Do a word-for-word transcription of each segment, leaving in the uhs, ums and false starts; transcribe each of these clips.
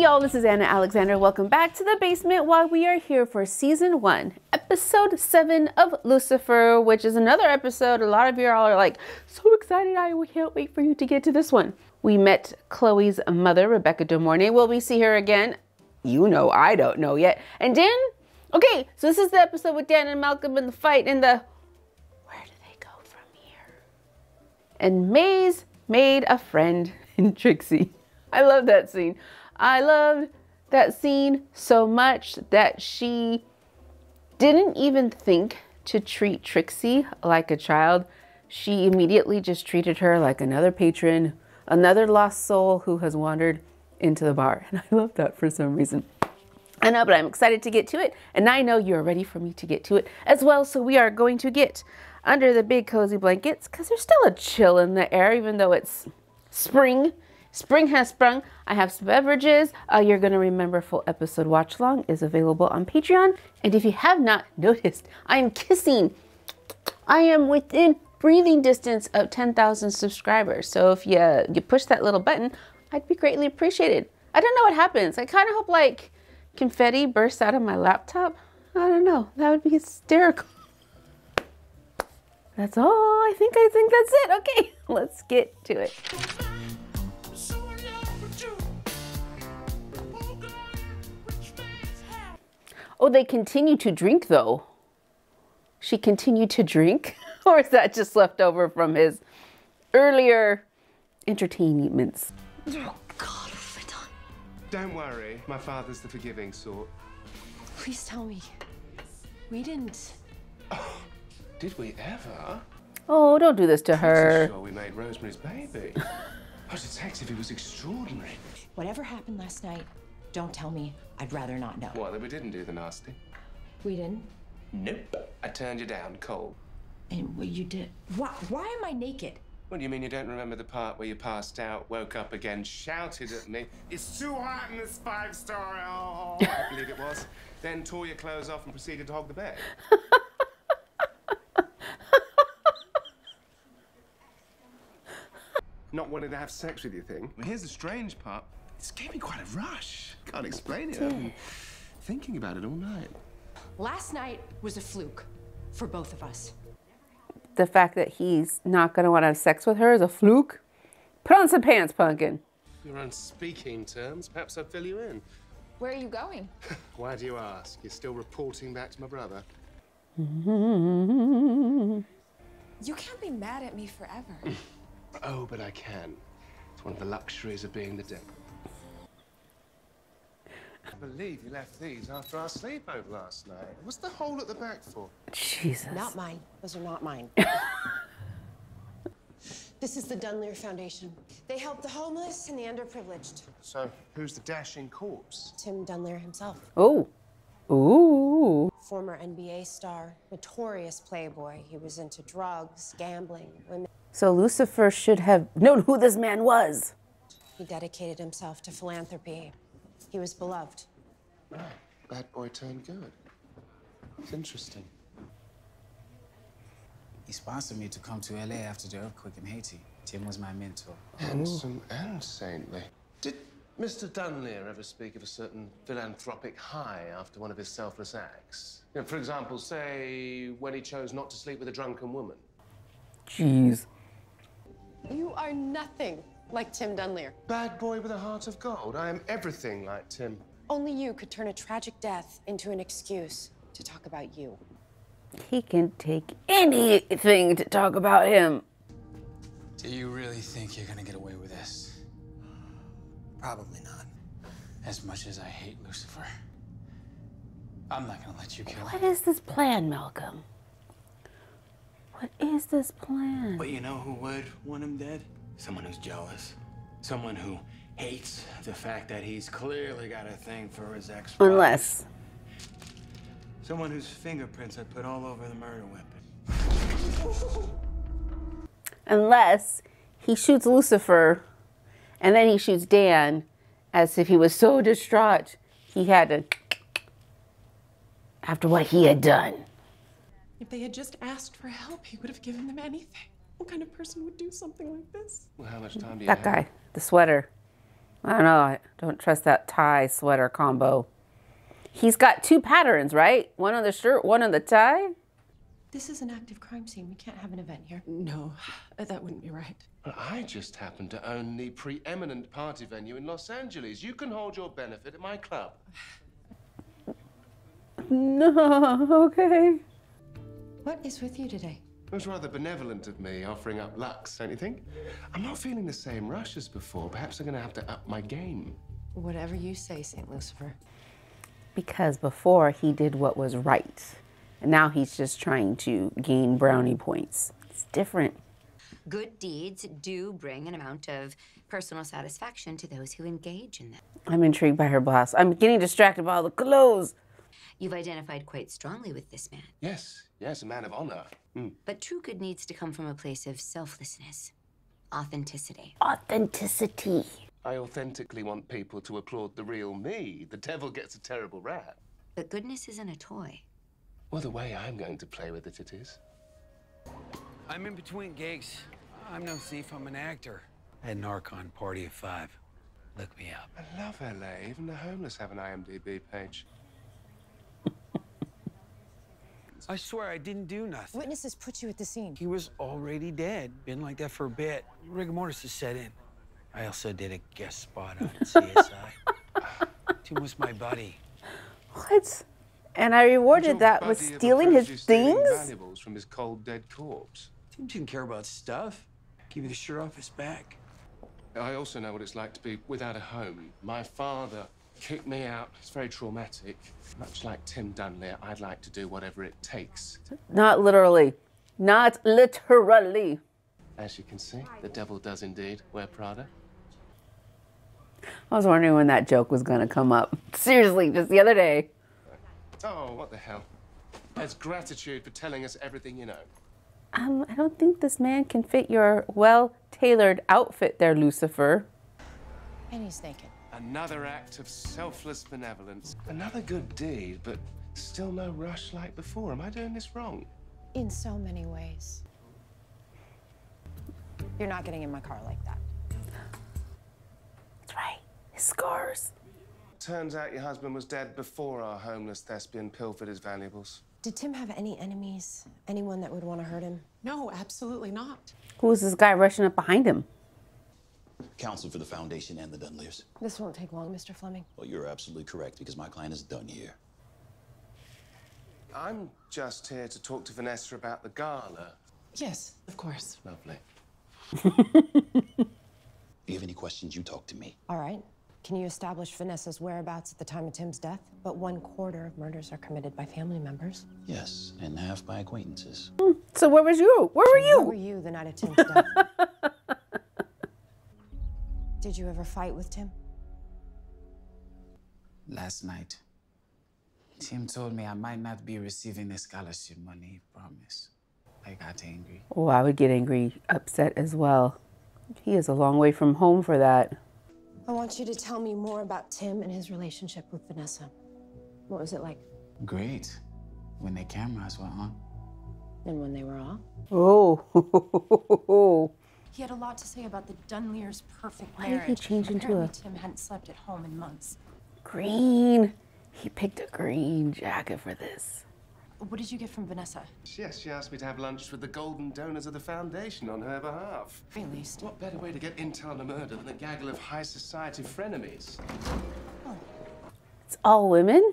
Hey y'all, this is Anna Alexander. Welcome back to The Basement while we are here for season one, episode seven of Lucifer, which is another episode. A lot of you all are like, so excited, I can't wait for you to get to this one. We met Chloe's mother, Rebecca DeMornay. Will we see her again? You know, I don't know yet. And Dan? Okay, so this is the episode with Dan and Malcolm and the fight and the, where do they go from here? And Maze made a friend in Trixie. I love that scene. I loved that scene so much that she didn't even think to treat Trixie like a child. She immediately just treated her like another patron, another lost soul who has wandered into the bar. And I love that for some reason. I know, but I'm excited to get to it. And I know you're ready for me to get to it as well. So we are going to get under the big cozy blankets because there's still a chill in the air, even though it's spring. Spring has sprung. I have some beverages. Uh, you're going to remember full episode watch long is available on Patreon. And if you have not noticed, I am kissing. I am within breathing distance of ten thousand subscribers. So if you, uh, you push that little button, I'd be greatly appreciated. I don't know what happens. I kind of hope like confetti bursts out of my laptop. I don't know. That would be hysterical. That's all. I think I think that's it. Okay, let's get to it. Oh, they continue to drink though. She continued to drink? Or is that just left over from his earlier entertainments? Oh God, what have I done? Don't worry, my father's the forgiving sort. Please tell me, we didn't. Oh, did we ever? Oh, don't do this to her. I'm sure we made Rosemary's Baby. I was a detective, it was extraordinary. Whatever happened last night, don't tell me. I'd rather not know. Well, we didn't do the nasty. We didn't? Nope. I turned you down cold. And well, you did. Why, why am I naked? What do you mean you don't remember the part where you passed out, woke up again, shouted at me, it's too hot in this five-star, oh, I believe it was, then tore your clothes off and proceeded to hog the bed? Not wanting to have sex with you thing. Well, here's the strange part. This gave me quite a rush. Can't explain it. I've been thinking about it all night. Last night was a fluke for both of us. The fact that he's not going to want to have sex with her is a fluke? Put on some pants, pumpkin. You're on speaking terms. Perhaps I'll fill you in. Where are you going? Why do you ask? You're still reporting back to my brother. You can't be mad at me forever. Oh, but I can. It's one of the luxuries of being the devil. I believe you left these after our sleepover last night. What's the hole at the back for? Jesus. Not mine. Those are not mine. This is the Dunlear Foundation. They help the homeless and the underprivileged. So who's the dashing corpse? Tim Dunlear himself. Oh. Ooh. Former N B A star, notorious playboy. He was into drugs, gambling, women. So Lucifer should have known who this man was. He dedicated himself to philanthropy. He was beloved. Oh, bad boy turned good. It's interesting. He sponsored me to come to L A after the earthquake in Haiti. Tim was my mentor. Handsome and saintly. Did Mister Dunlear ever speak of a certain philanthropic high after one of his selfless acts? You know, for example, say when he chose not to sleep with a drunken woman. Jeez. You are nothing like Tim Dunlear. Bad boy with a heart of gold. I am everything like Tim. Only you could turn a tragic death into an excuse to talk about you. He can take anything to talk about him. Do you really think you're gonna get away with this? Probably not. As much as I hate Lucifer, I'm not gonna let you kill him. What is this plan, Malcolm? What is this plan? But you know who would want him dead? Someone who's jealous. Someone who hates the fact that he's clearly got a thing for his ex. Unless. Someone whose fingerprints are put all over the murder weapon. Unless he shoots Lucifer and then he shoots Dan as if he was so distraught he had to after what he had done. If they had just asked for help, he would have given them anything. What kind of person would do something like this? Well, how much time do you have? That guy, the sweater. I don't know. I don't trust that tie sweater combo. He's got two patterns, right? One on the shirt, one on the tie? This is an active crime scene. We can't have an event here. No, that wouldn't be right. I just happen to own the preeminent party venue in Los Angeles. You can hold your benefit at my club. No, okay. What is with you today? It was rather benevolent of me offering up Lux, don't you think? I'm not feeling the same rush as before. Perhaps I'm going to have to up my game. Whatever you say, Saint Lucifer. Because before he did what was right. And now he's just trying to gain brownie points. It's different. Good deeds do bring an amount of personal satisfaction to those who engage in them. I'm intrigued by her boss. I'm getting distracted by all the clothes. You've identified quite strongly with this man. Yes, yes, a man of honor. Mm. But true good needs to come from a place of selflessness, authenticity. Authenticity. I authentically want people to applaud the real me. The devil gets a terrible rap. But goodness isn't a toy. Well, the way I'm going to play with it, it is. I'm in between gigs. I'm no thief, I'm an actor. At Narcon Party of Five. Look me up. I love L A. Even the homeless have an IMDb page. I swear I didn't do nothing. Witnesses put you at the scene. He was already dead. Been like that for a bit. Rigor mortis has set in. I also did a guest spot on C S I. Tim was my buddy. What? And I rewarded that with stealing his things? Valuables from his cold, dead corpse. Tim didn't care about stuff. Give me the shirt off his back. I also know what it's like to be without a home. My father kicked me out. It's very traumatic. Much like Tim Dunlear, I'd like to do whatever it takes. Not literally. Not literally. As you can see, the devil does indeed wear Prada. I was wondering when that joke was going to come up. Seriously, just the other day. Oh, what the hell. That's gratitude for telling us everything you know. Um, I don't think this man can fit your well-tailored outfit there, Lucifer. And he's naked. Another act of selfless benevolence. Another good deed, but still no rush like before. Am I doing this wrong? In so many ways. You're not getting in my car like that. That's right. His scars. Turns out your husband was dead before our homeless thespian pilfered his valuables. Did Tim have any enemies? Anyone that would want to hurt him? No, absolutely not. Who was this guy rushing up behind him? Counsel for the Foundation and the Dunlears. This won't take long, Mister Fleming. Well, you're absolutely correct, because my client is done here. I'm just here to talk to Vanessa about the gala. Yes, of course. Lovely. If you have any questions, you talk to me. All right. Can you establish Vanessa's whereabouts at the time of Tim's death? But one quarter of murders are committed by family members. Yes, and half by acquaintances. Mm, so where was you? Where were you? Where were you the night of Tim's death? Did you ever fight with Tim? Last night, Tim told me I might not be receiving the scholarship money he promised. I got angry. Oh, I would get angry, upset as well. He is a long way from home for that. I want you to tell me more about Tim and his relationship with Vanessa. What was it like? Great. When the cameras were on. And when they were off? Oh. He had a lot to say about the Dunlear's perfect marriage. Why did he change into a... Tim hadn't slept at home in months. Green. He picked a green jacket for this. What did you get from Vanessa? Yes, she asked me to have lunch with the golden donors of the Foundation on her behalf. Released. What better way to get intel on a murder than a gaggle of high society frenemies? Oh. It's all women?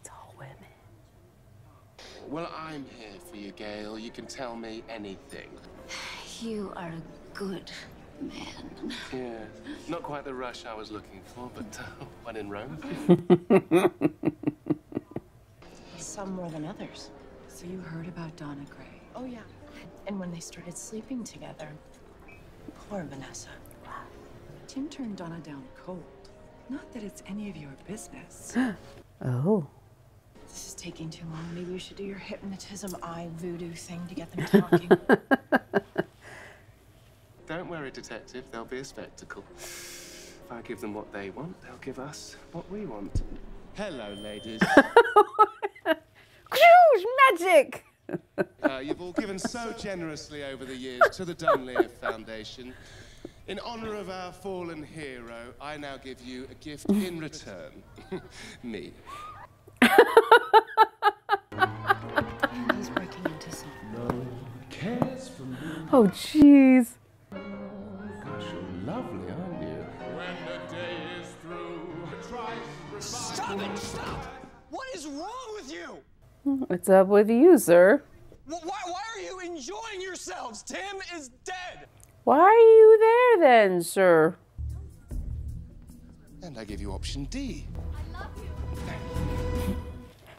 It's all women. Well, I'm here for you, Gail. You can tell me anything. You are a good man. Yeah. Not quite the rush I was looking for, but uh, when in Rome. Some more than others. So you heard about Donna Gray? Oh, yeah. And when they started sleeping together, poor Vanessa. Tim turned Donna down cold. Not that it's any of your business. Oh. This is taking too long. Maybe you should do your hypnotism eye voodoo thing to get them talking. Don't worry, Detective. There'll be a spectacle. If I give them what they want, they'll give us what we want. Hello, ladies. Magic! uh, you've all given so generously over the years to the Dunlear Foundation. In honor of our fallen hero, I now give you a gift in return. Me. He's breaking into something. No cares for me. Oh, jeez. Oh, gosh, you're lovely, aren't you? When the day is through, try to stop it! Stop! What is wrong with you? What's up with you, sir? Why, why are you enjoying yourselves? Tim is dead. Why are you there then, sir? And I give you option D. I love you.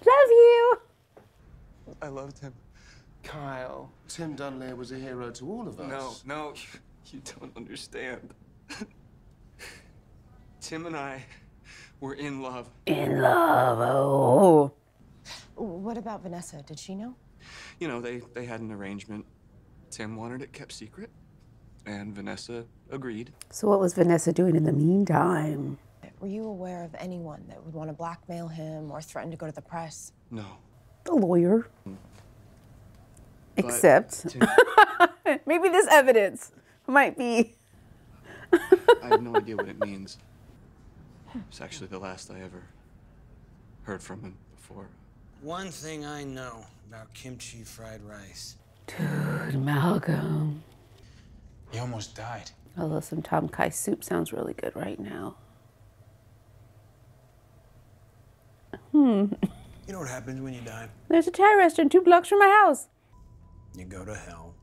Love you. I loved him. Kyle, Tim Dunlear was a hero to all of us. No, no, you don't understand. Tim and I were in love. In love, oh. What about Vanessa? Did she know? You know, they, they had an arrangement. Tim wanted it kept secret. And Vanessa agreed. So what was Vanessa doing in the meantime? Were you aware of anyone that would want to blackmail him or threaten to go to the press? No. The lawyer. Mm. Except, maybe this evidence might be. I have no idea what it means. It's actually the last I ever heard from him before. One thing I know about kimchi fried rice. Dude, Malcolm. He almost died. Although some Tom Kai soup sounds really good right now. Hmm. You know what happens when you die? There's a Thai restaurant two blocks from my house. You go to hell.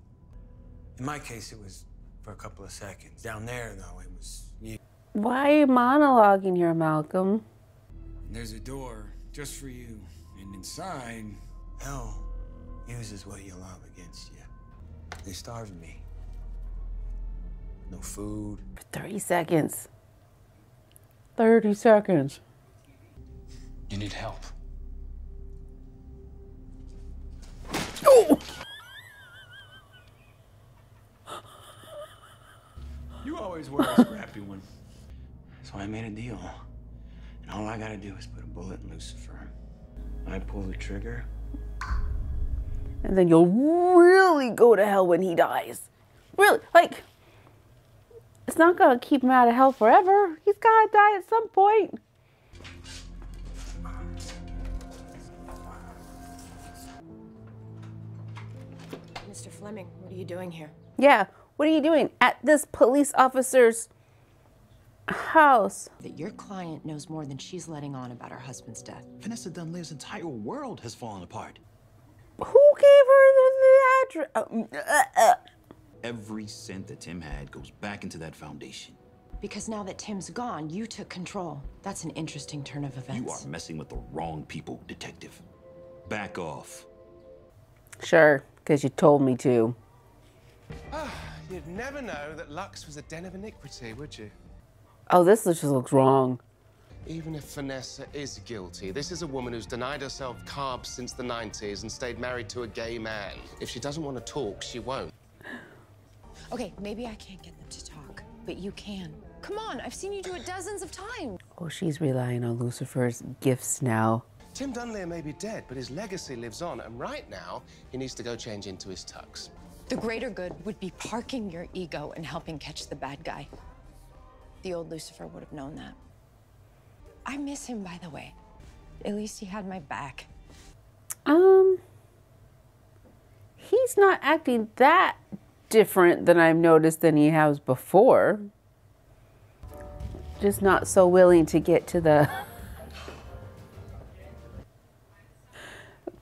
In my case, it was for a couple of seconds. Down there, though, it was you. Why are you monologuing here, Malcolm? There's a door just for you. And inside, hell uses what you love against you. They starved me. No food. For thirty seconds. thirty seconds. You need help. Oh! You always were a scrappy one. So I made a deal. And all I gotta do is put a bullet in Lucifer. I pull the trigger. And then you'll really go to hell when he dies. Really, like... It's not gonna keep him out of hell forever. He's gotta die at some point. Mister Fleming, what are you doing here? Yeah, what are you doing at this police officer's house? That your client knows more than she's letting on about her husband's death. Vanessa Dunlear's entire world has fallen apart. Who gave her the address? Oh, uh, uh. Every cent that Tim had goes back into that foundation. Because now that Tim's gone, you took control. That's an interesting turn of events. You are messing with the wrong people, detective. Back off. Sure, because you told me to. Oh, you'd never know that Lux was a den of iniquity, would you? Oh, this just looks wrong. Even if Vanessa is guilty, this is a woman who's denied herself carbs since the nineties and stayed married to a gay man. If she doesn't want to talk, she won't. Okay, maybe I can't get them to talk, but you can. Come on, I've seen you do it dozens of times. Oh, she's relying on Lucifer's gifts now. Tim Dunlear may be dead, but his legacy lives on, and right now, he needs to go change into his tux. The greater good would be parking your ego and helping catch the bad guy. The old Lucifer would have known that. I miss him, by the way. At least he had my back. Um, he's not acting that different than I've noticed than he has before. Just not so willing to get to the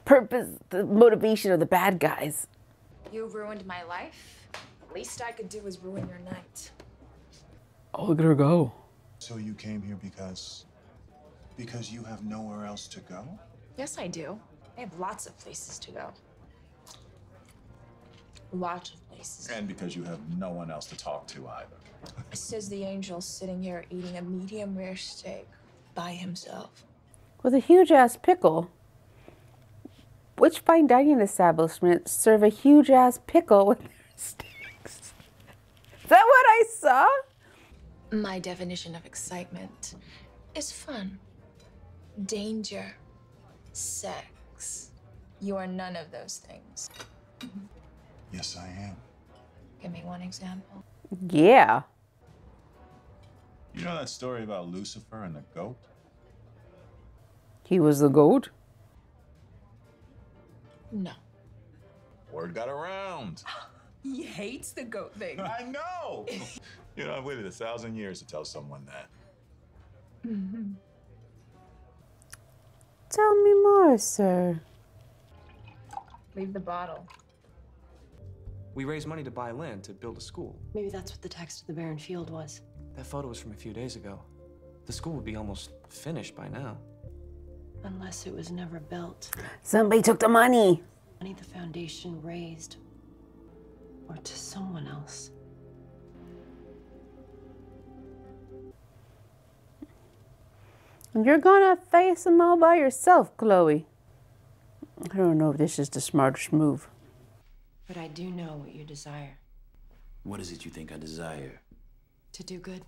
purpose, the motivation of the bad guys. You ruined my life. The least I could do is ruin your night. Oh, look at her go. So you came here because, because you have nowhere else to go? Yes, I do. I have lots of places to go. Lots of places. And because you have no one else to talk to either. Says the angel sitting here eating a medium rare steak by himself. With a huge ass pickle. Which fine dining establishments serve a huge ass pickle with their steaks? Is that what I saw? My definition of excitement is fun, danger, sex. You are none of those things. Yes, I am. Give me one example. Yeah. You know that story about Lucifer and the goat? He was the goat? No. Word got around. He hates the goat thing. I know! You know, I've waited a thousand years to tell someone that. Mm-hmm. Tell me more, sir. Leave the bottle. We raised money to buy land to build a school. Maybe that's what the text of the barren field was. That photo was from a few days ago. The school would be almost finished by now. Unless it was never built. Somebody took the money. Money the foundation raised. Or to someone else. You're gonna face them all by yourself, Chloe. I don't know if this is the smartest move. But I do know what you desire. What is it you think I desire? To do good.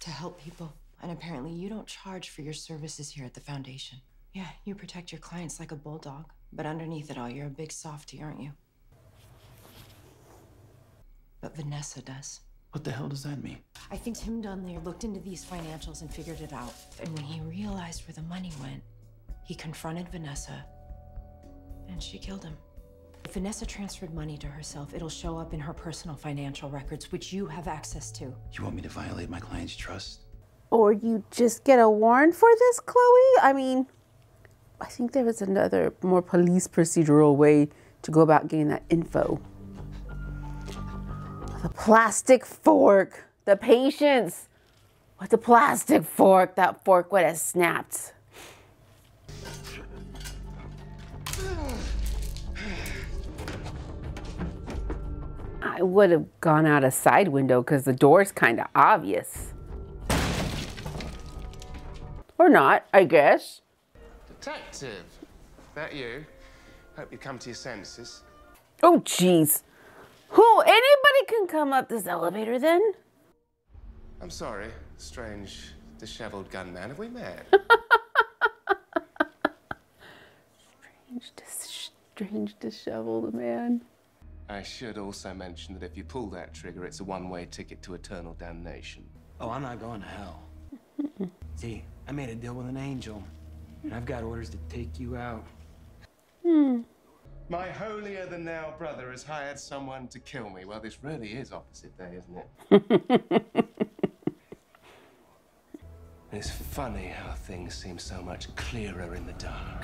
To help people. And apparently you don't charge for your services here at the foundation. Yeah, you protect your clients like a bulldog. But underneath it all, you're a big softie, aren't you? But Vanessa does. What the hell does that mean? I think Tim Dunlear looked into these financials and figured it out. And when he realized where the money went, he confronted Vanessa, and she killed him. If Vanessa transferred money to herself, it'll show up in her personal financial records, which you have access to. You want me to violate my client's trust? Or you just get a warrant for this, Chloe? I mean, I think there was another more police procedural way to go about getting that info. The plastic fork. The patience. With the plastic fork, that fork would have snapped. I would have gone out a side window because the door's kind of obvious. Or not, I guess. Detective, that you? Hope you come to your senses. Oh, jeez. Who? Anybody can come up this elevator then? I'm sorry, strange, disheveled gunman. Have we met? strange, dis strange, disheveled man. I should also mention that if you pull that trigger, it's a one-way ticket to eternal damnation. Oh, I'm not going to hell. See, I made a deal with an angel, and I've got orders to take you out. Hmm. My holier-than-thou brother has hired someone to kill me. Well, this really is opposite day, isn't it? It's funny how things seem so much clearer in the dark.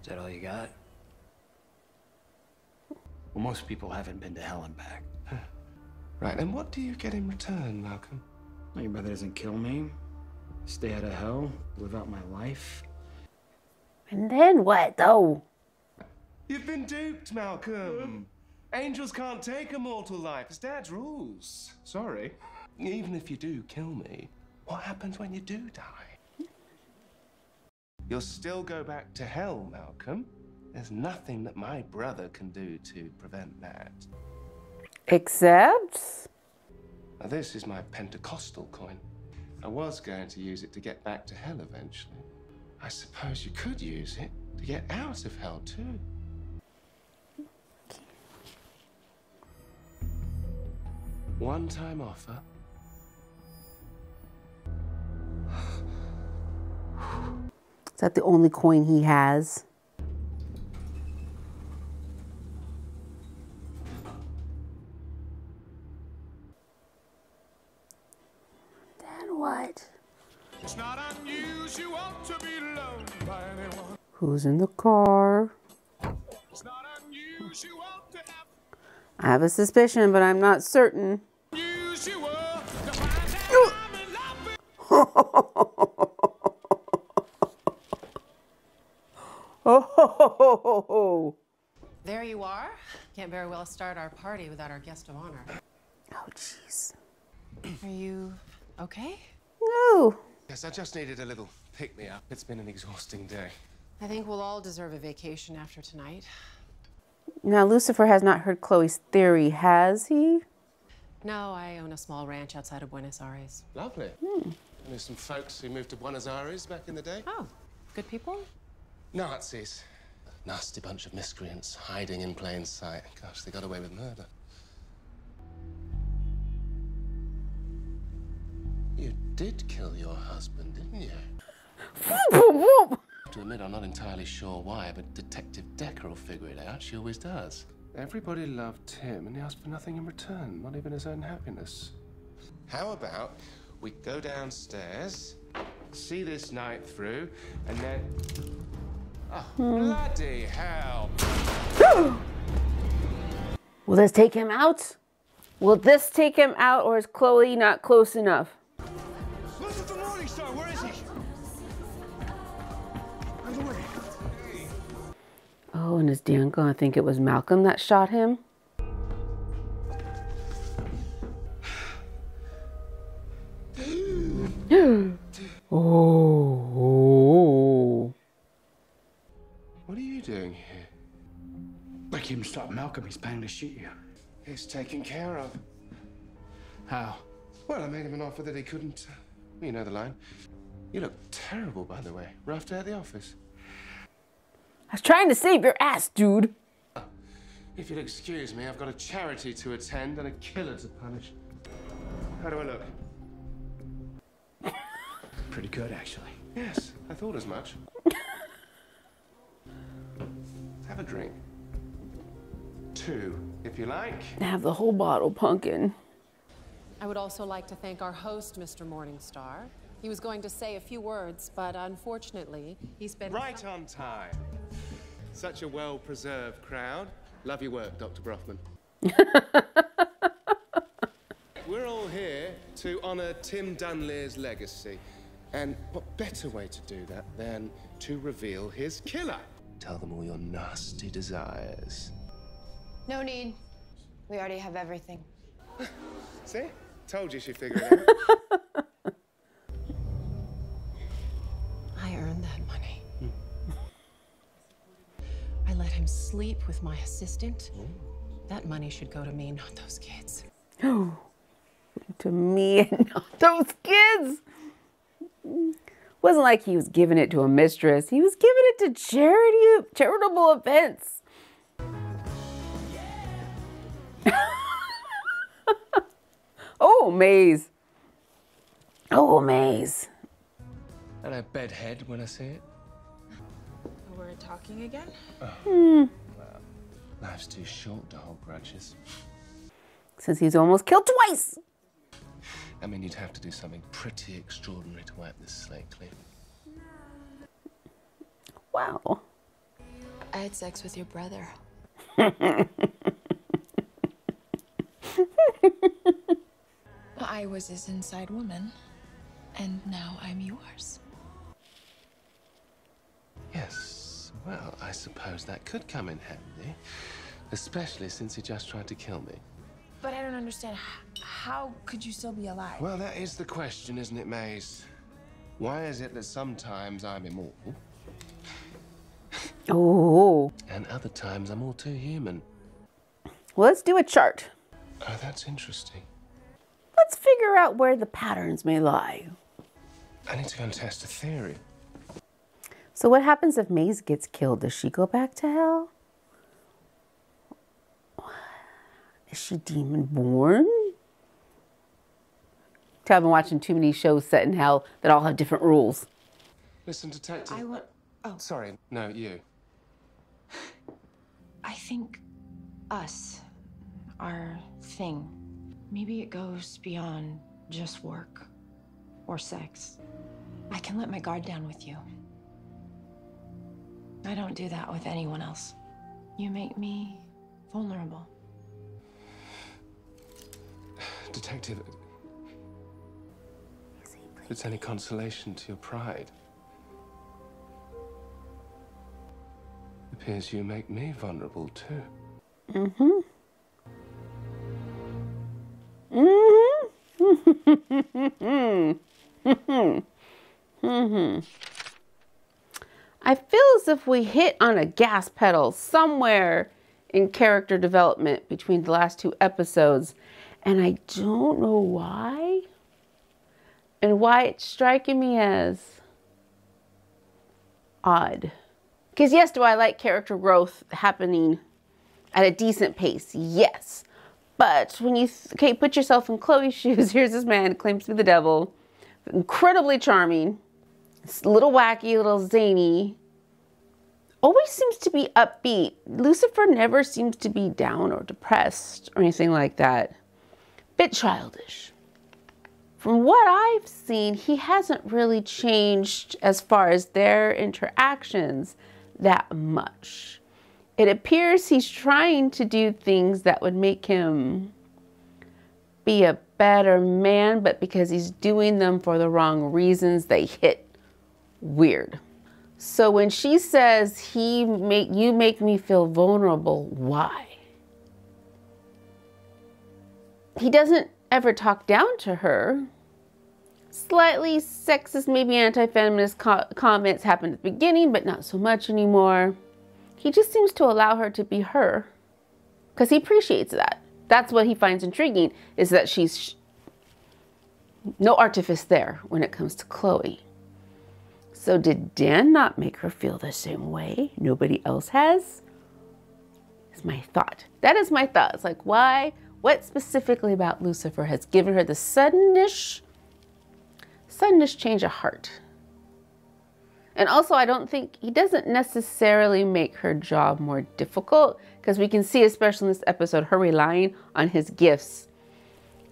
Is that all you got? Well, most people haven't been to hell and back. Right, and what do you get in return, Malcolm? Well, your brother doesn't kill me, stay out of hell, live out my life. And then what, though? You've been duped, Malcolm. Angels can't take a mortal life. It's Dad's rules. Sorry. Even if you do kill me, what happens when you do die? You'll still go back to hell, Malcolm. There's nothing that my brother can do to prevent that. Except? Now, this is my Pentecostal coin. I was going to use it to get back to hell eventually. I suppose you could use it to get out of hell, too. One-time offer. Is that the only coin he has? Then what? It's not unusual to be loved by anyone. Who's in the car? It's not unusual to have... I have a suspicion, but I'm not certain. Unusual to find I'm in love with... Oh, ho, ho, ho, ho, ho. There you are. Can't very well start our party without our guest of honor. Oh, jeez. Are you okay? No. Yes, I just needed a little pick-me-up. It's been an exhausting day. I think we'll all deserve a vacation after tonight. Now, Lucifer has not heard Chloe's theory, has he? No, I own a small ranch outside of Buenos Aires. Lovely. Hmm. I knew some folks who moved to Buenos Aires back in the day. Oh, good people? Nazis. A nasty bunch of miscreants hiding in plain sight. Gosh, they got away with murder. did kill your husband, didn't you? To admit, I'm not entirely sure why, but Detective Decker will figure it out. She always does. Everybody loved Tim, and he asked for nothing in return, not even his own happiness. How about we go downstairs, see this night through, and then... Oh, hmm. bloody hell! Will this take him out? Will this take him out, or is Chloe not close enough? Look at the Morningstar! Where is he? Oh, and is Dan gonna think it was Malcolm that shot him? oh, oh. What are you doing here? We can stop Malcolm. He's planning to shoot you. He's taken care of. How? Well, I made him an offer that he couldn't. You know the line. You look terrible, by the way. Roughed out the office. I was trying to save your ass, dude. If you'll excuse me, I've got a charity to attend and a killer to punish. How do I look? Pretty good, actually. Yes, I thought as much. Have a drink. Two, if you like. Have the whole bottle, pumpkin. I would also like to thank our host, Mister Morningstar. He was going to say a few words, but unfortunately, he's been- Right on time. Such a well-preserved crowd. Love your work, Doctor Brothman. We're all here to honor Tim Dunlear's legacy. And what better way to do that than to reveal his killer? Tell them all your nasty desires. No need. We already have everything. See? Told you she'd figure it out. Sleep with my assistant. Mm. That money should go to me, not those kids. Oh, to me and not those kids. Wasn't like he was giving it to a mistress. He was giving it to charity, charitable events. Yeah. oh, Maze. Oh, Maze. And a bedhead when I see it. We're talking again? Oh. Mm. Well, life's too short to hold grudges. Since he's almost killed twice! I mean, you'd have to do something pretty extraordinary to wipe this slate clean. Wow. I had sex with your brother. I was his inside woman, and now I'm yours. Yes. Well, I suppose that could come in handy, especially since he just tried to kill me. But I don't understand. How could you still be alive? Well, that is the question, isn't it, Maze? Why is it that sometimes I'm immortal? Oh. And other times I'm all too human. Well, let's do a chart. Oh, that's interesting. Let's figure out where the patterns may lie. I need to go and test a theory. So what happens if Maze gets killed? Does she go back to hell? Is she demon-born? I've been watching too many shows set in hell that all have different rules. Listen, Detective. I want... Oh. Sorry. No, you. I think us, our thing, maybe it goes beyond just work or sex. I can let my guard down with you. I don't do that with anyone else. You make me vulnerable. Detective, if it's any consolation to your pride, it appears you make me vulnerable too. Mm-hmm. Mm-hmm. Mm-hmm. Mm-hmm. I feel as if we hit on a gas pedal somewhere in character development between the last two episodes, and I don't know why, and why it's striking me as odd. Because yes, do I like character growth happening at a decent pace? Yes. But when you, okay, put yourself in Chloe's shoes, here's this man who claims to be the devil, incredibly charming, it's a little wacky, a little zany, always seems to be upbeat. Lucifer never seems to be down or depressed or anything like that. Bit childish. From what I've seen, he hasn't really changed as far as their interactions that much. It appears he's trying to do things that would make him be a better man, but because he's doing them for the wrong reasons, they hit weird. So when she says, he make, you make me feel vulnerable, why? He doesn't ever talk down to her. Slightly sexist, maybe anti-feminist co comments happened at the beginning, but not so much anymore. He just seems to allow her to be her because he appreciates that. That's what he finds intriguing, is that she's sh no artifice there when it comes to Chloe. So did Dan not make her feel the same way? Nobody else has? It's my thought. That is my thought. It's like, why? What specifically about Lucifer has given her the suddenish, suddenish change of heart? And also, I don't think he doesn't necessarily make her job more difficult, because we can see, especially in this episode, her relying on his gifts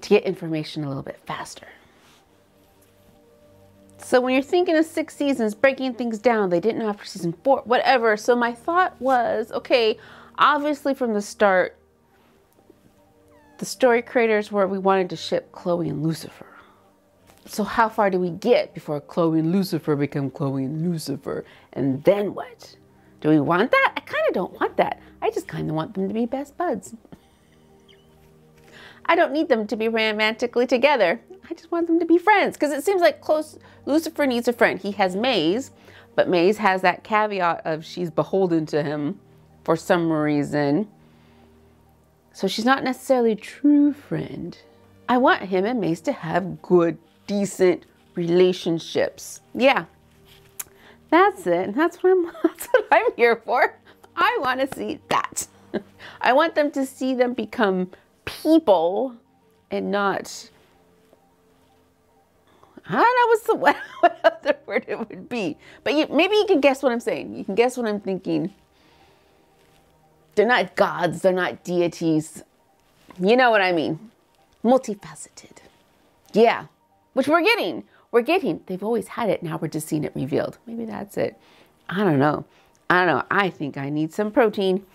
to get information a little bit faster. So when you're thinking of six seasons, breaking things down, they didn't offer season four, whatever. So my thought was, okay, obviously from the start, the story creators were, we wanted to ship Chloe and Lucifer. So how far do we get before Chloe and Lucifer become Chloe and Lucifer? And then what? Do we want that? I kind of don't want that. I just kind of want them to be best buds. I don't need them to be romantically together. I just want them to be friends, because it seems like close Lucifer needs a friend. He has Maze, but Maze has that caveat of she's beholden to him for some reason. So she's not necessarily a true friend. I want him and Maze to have good, decent relationships. Yeah, that's it. And that's what I'm, that's what I'm here for. I want to see that. I want them to see them become people and not, I don't know what's the, what, what other word it would be. But you, maybe you can guess what I'm saying. You can guess what I'm thinking. They're not gods. They're not deities. You know what I mean. Multifaceted. Yeah. Which we're getting, we're getting. They've always had it, now we're just seeing it revealed. Maybe that's it. I don't know. I don't know, I think I need some protein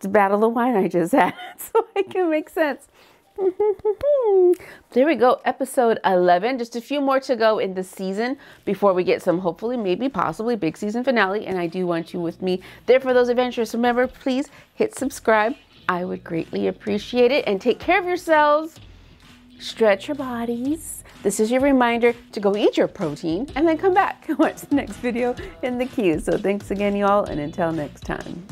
to battle the wine I just had so I can make sense. There we go, episode eleven. Just a few more to go in the season before we get some, hopefully, maybe, possibly big season finale, and I do want you with me there for those adventures. Remember, please hit subscribe. I would greatly appreciate it, and take care of yourselves. Stretch your bodies. This is your reminder to go eat your protein and then come back and watch the next video in the queue. So thanks again, y'all, and until next time.